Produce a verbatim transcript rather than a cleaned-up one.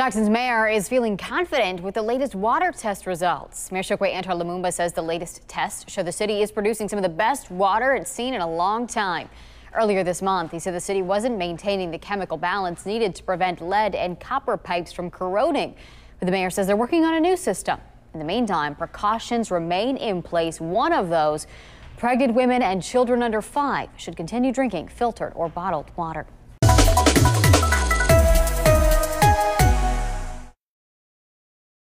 Jackson's mayor is feeling confident with the latest water test results. Mayor Chokwe Antar Lumumba says the latest tests show the city is producing some of the best water it's seen in a long time. Earlier this month, he said the city wasn't maintaining the chemical balance needed to prevent lead and copper pipes from corroding. But the mayor says they're working on a new system. In the meantime, precautions remain in place. One of those, pregnant women and children under five should continue drinking filtered or bottled water.